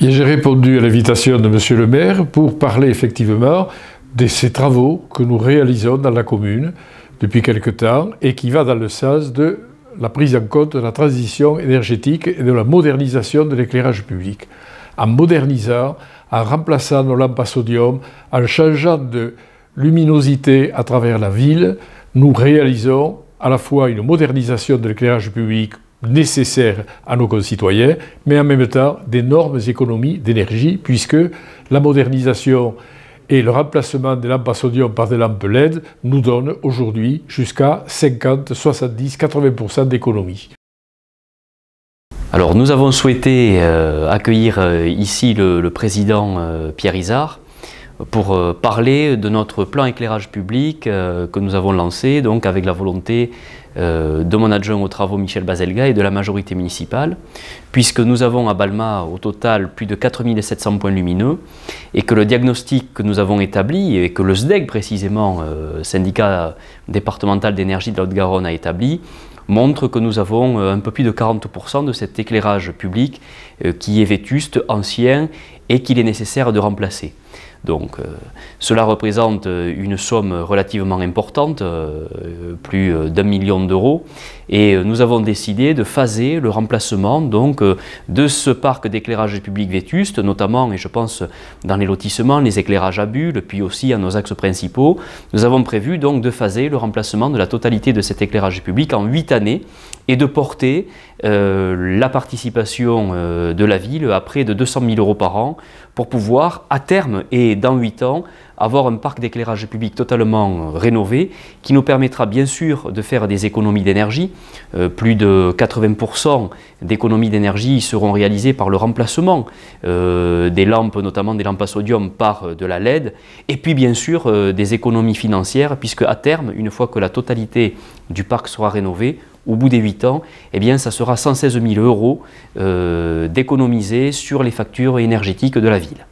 J'ai répondu à l'invitation de M. le maire pour parler effectivement de ces travaux que nous réalisons dans la commune depuis quelque temps et qui va dans le sens de la prise en compte de la transition énergétique et de la modernisation de l'éclairage public. En modernisant, en remplaçant nos lampes à sodium, en changeant de luminosité à travers la ville, nous réalisons à la fois une modernisation de l'éclairage public nécessaire à nos concitoyens, mais en même temps d'énormes économies d'énergie, puisque la modernisation et le remplacement des lampes à sodium par des lampes LED nous donne aujourd'hui jusqu'à 50, 70, 80% d'économies. Alors nous avons souhaité accueillir ici le président Pierre Izard pour parler de notre plan éclairage public que nous avons lancé donc avec la volonté de mon adjoint aux travaux Michel Bazelga et de la majorité municipale, puisque nous avons à Balma au total plus de 4700 points lumineux et que le diagnostic que nous avons établi et que le SDEG précisément, Syndicat départemental d'énergie de la Haute-Garonne, a établi, montre que nous avons un peu plus de 40% de cet éclairage public qui est vétuste, ancien et qu'il est nécessaire de remplacer. Donc cela représente une somme relativement importante, plus d'1 million d'euros, et nous avons décidé de phaser le remplacement donc, de ce parc d'éclairage public vétuste, notamment, et je pense dans les lotissements, les éclairages à bulles, puis aussi à nos axes principaux. Nous avons prévu donc de phaser le remplacement de la totalité de cet éclairage public en 8 années et de porter la participation de la ville à près de 200 000 euros par an pour pouvoir à terme et dans 8 ans avoir un parc d'éclairage public totalement rénové qui nous permettra bien sûr de faire des économies d'énergie. Plus de 80% d'économies d'énergie seront réalisées par le remplacement des lampes, notamment des lampes à sodium, par de la LED, et puis bien sûr des économies financières, puisque à terme, une fois que la totalité du parc sera rénovée, au bout des 8 ans, eh bien, ça sera 116 000 euros d'économiser sur les factures énergétiques de la ville.